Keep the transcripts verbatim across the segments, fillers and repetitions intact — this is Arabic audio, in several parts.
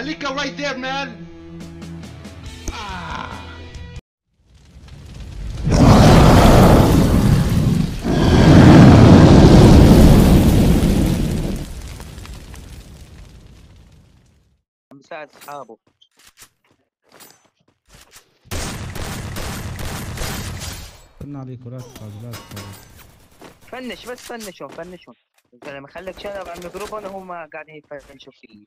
Aliko right there, man. Ah. مساعد اصحابه. قلنا عليكم لا تخافوا لا تخافوا. فنش بس فنشهم فنشهم. انت لما خليك شغب على الميكروفون وهم قاعدين يفنشوا فيه.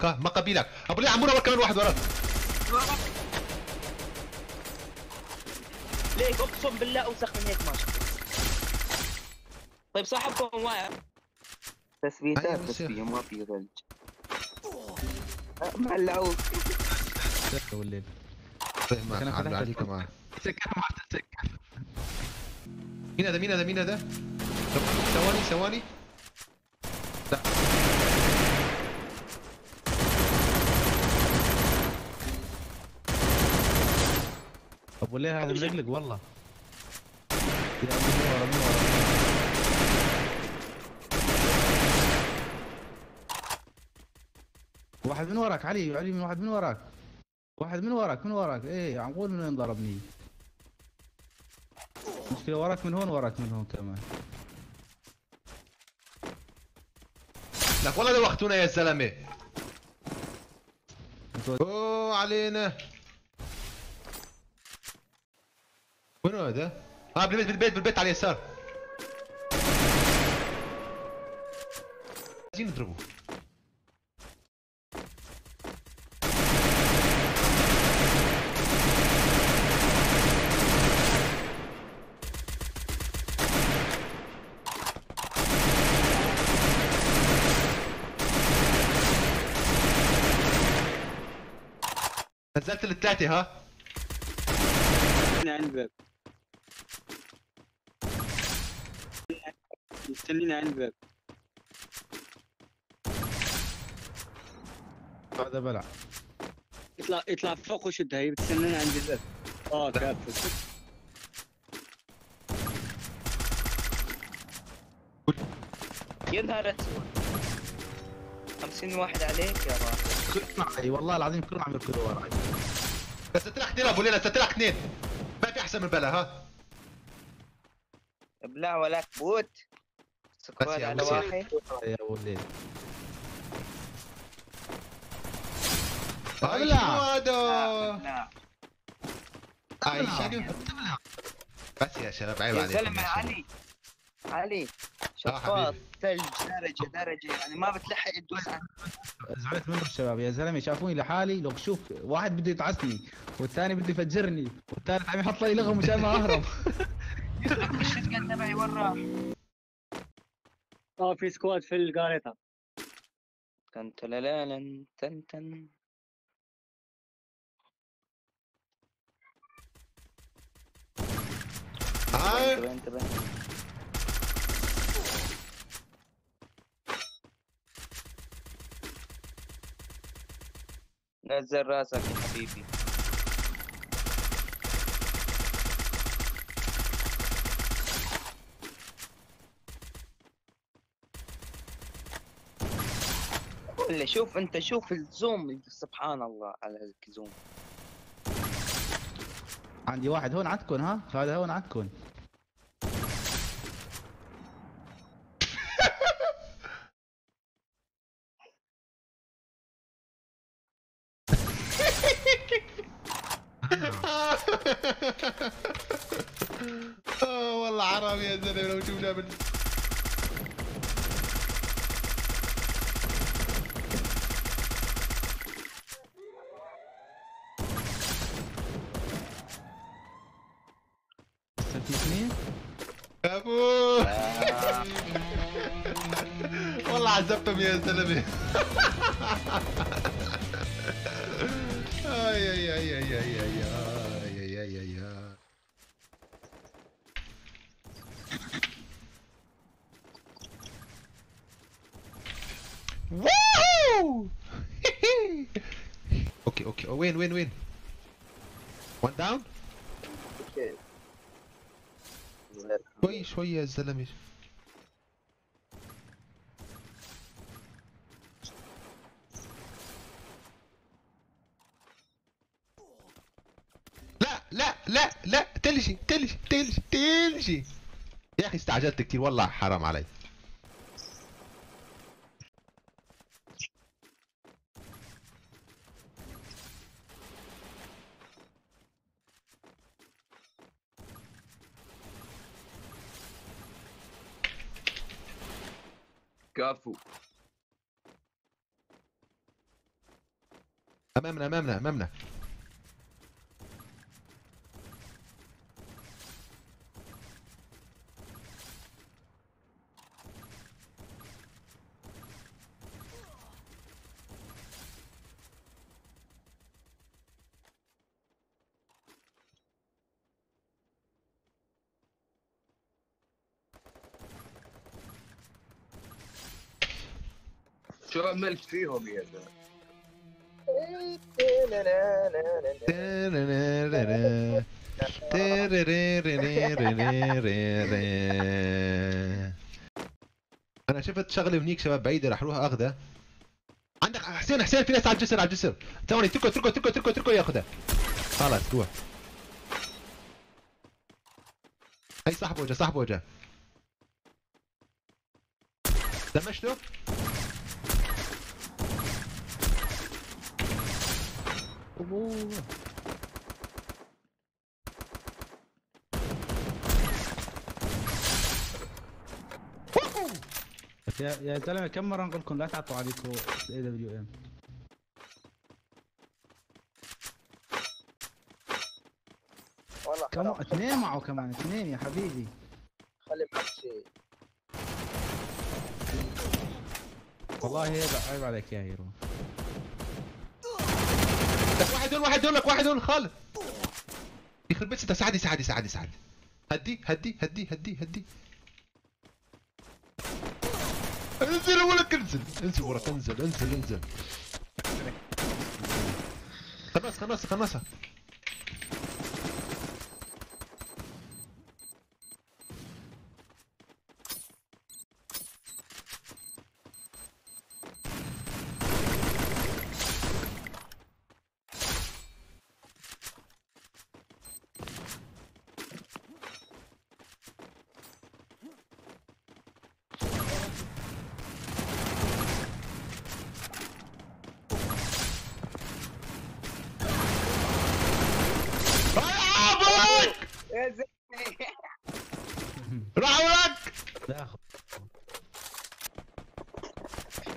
ما قبيلك ابو لي عمونا كمان واحد وراك ليك اقسم بالله اوسخ من هيك ماشي طيب صاحبكم واعر تسبيتات تسبيه ما في ثلج مع العود سكر والليل انا فتحت عليك معاه سكر ما تسكر مين هذا مين هذا مين هذا ثواني ثواني لا ابو ليه هذا برجلك والله يا ورا من ورا واحد من وراك علي علي من واحد من وراك واحد من وراك من وراك ايه عم قول من وين ضربني مشكلة وراك من هون وراك من هون كمان لك والله دوختونا يا زلمه اوه علينا وين هذا؟ اه بالبيت بالبيت بالبيت على اليسار عايزين نضربوه نزلت للثلاثة ها؟ احنا عند الباب مستنينا عند الباب هذا بلع اطلع اطلع فوق وشدها هي بتستنينا عند الباب اه كافي يا نهار اسود خمسين واحد عليك يا راجل كلهم علي والله العظيم كلهم عم يركضوا وراي بس تلعب اثنين ابو ليلى تلعب اثنين ما في احسن من بلا ها ابلع ولا كبوت سكران على واحد يا ولد ابلع ابلع ابلع بس يا شباب عيب عليك يا زلمه علي علي شفاط ثلج درجه درجه يعني ما بتلحق الدنيا زعلت منه الشباب يا زلمه شافوني لحالي لو شوف واحد بده يتعسني والثاني بده يفجرني والثالث عم يحط لي لغم مشان ما اهرب الشتقة تبعي وين راح؟ اه في سكواد في القاريطة كنت للالا تن تن هاي نزل راسك يا حبيبي شوف انت شوف الزوم سبحان الله على الزوم عندي واحد هون عندكم ها هذا هون عندكم اه والله حرام يا زلمه لو شفنا من استفيدني يا ابوي والله عذبتهم يا زلمه. اي اي اي اي اي اي اي اي اي واو. اوكي اوكي وين وين وين؟ وان داون؟ اوكي شوي شوي يا زلمه. لا لا لا تلجي تلجي تلجي تلجي يا اخي استعجلت كثير والله حرام علي. كفو امامنا امامنا امامنا شو عملت فيهم يا زلمه؟ انا شفت شغله هنيك شباب بعيده رح اروح اخذها. عندك حسين حسين في ناس على الجسر على الجسر ثواني اتركه اتركه اتركه اتركه اتركه ياخذها خلص روح. هي صاحبه اجا صاحبه اجا دمشته يا يا زلمه كم مره نقول لكم لا تعطوا عليكم اي دبليو ام. والله كم اثنين معه كمان اثنين يا حبيبي خلي معك شيء والله عيب عليك يا هيرو. واحد هون واحد هون لك واحد هون خالد يخرب بيت. ساعدني ساعدني ساعدني ساعدني هدي هدي هدي هدي هدي انزل ولك انزل انزل ورك انزل انزل انزل خلاص خلاص خلاص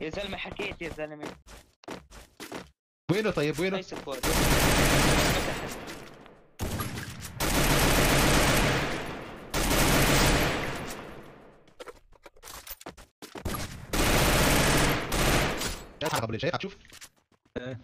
يا زلمه حكيت يا زلمه. وينه طيب وينه؟ لا قبل شيء شوف ايه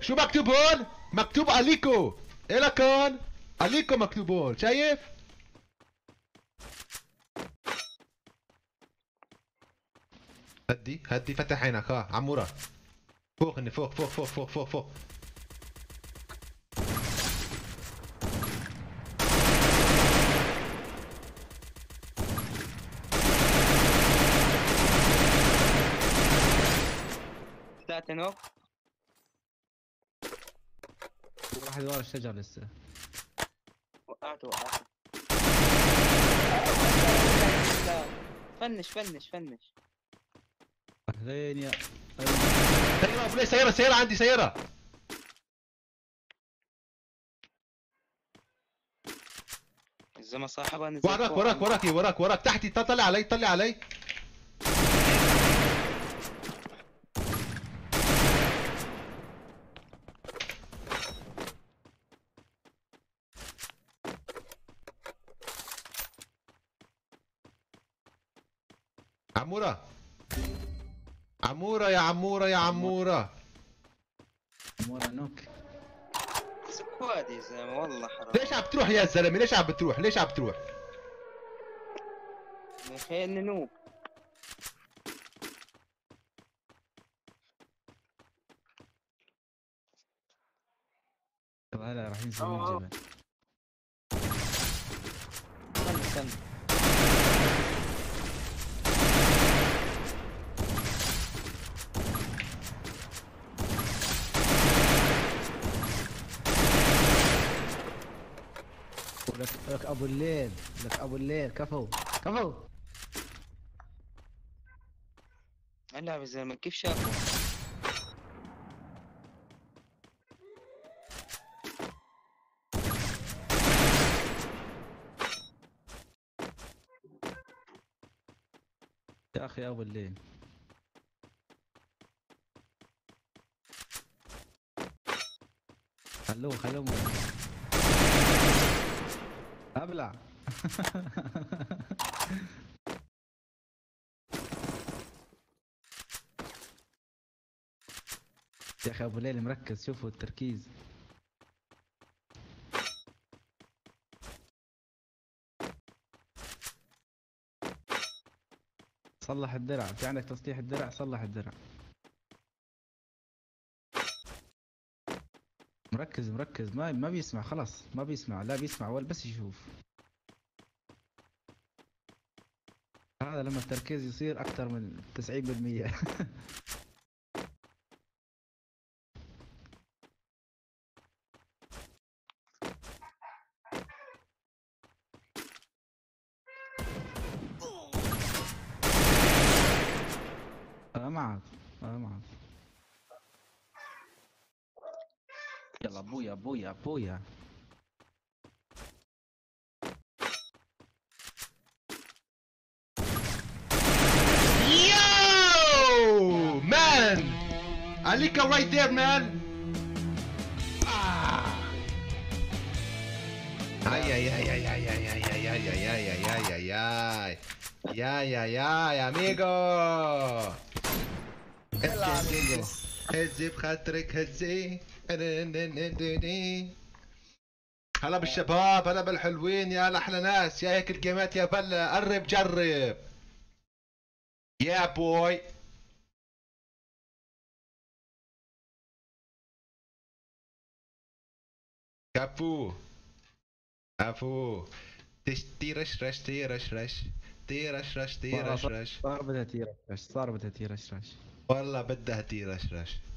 شو مكتوب هون؟ مكتوب أليكو. ايه لكان؟ أليكو مكتوب هون شايف؟ هدي هدي فتح عينك ها عمورة فوق اني فوق فوق فوق فوق فوق فوق ثلاثة نوك واحد ورا الشجر لسه وقعته وقعته فنش فنش فنش. هذين يا سيارة فلان، سيارة سيارة عندي سيارة. الزمن صاحبها نزل. وراك وراك وراك وراك وراك تحتي، طلع علي طلع علي. عمورة عمورة يا عمورة يا عمورة عمورة نوك سكواد يا زلمة والله حرام. ليش عم بتروح يا زلمة؟ ليش عم بتروح؟ ليش عم بتروح؟ من خيالنا نوب. طب هلا راح ينزلون الجبل. استنى استنى لك ابو الليل، لك ابو الليل، كفو كفو. هلا يا زلمه كيف شافه؟ يا اخي ابو الليل خلوه خلوه ابلع. يا اخي ابو ليلى مركز، شوفوا التركيز. صلح الدرع، في عندك تصليح الدرع، صلح الدرع. مركز مركز، ما ما بيسمع خلاص، ما بيسمع، لا بيسمع ولا بس يشوف. هذا لما التركيز يصير أكثر من تسعين بالمية. أنا معك أنا معك. يلا بويا بويا بويا. يو مان Aliko right there man. اي اي اي اي اي اي اي اي اي اي اي اي اي اي اي amigo. يلا amigo هزي بخاطرك هزي. هلا بالشباب، هلا بالحلوين، يا احلى ناس، يا هيك الجيمات يا بلا. قرب جرب يا بوي. كفو كفو تيرش رش تيرش رش تيرش رش تيرش رش. صار بدها تيرش رش، صار بدها تيرش رش، والله بدها تيرش رش.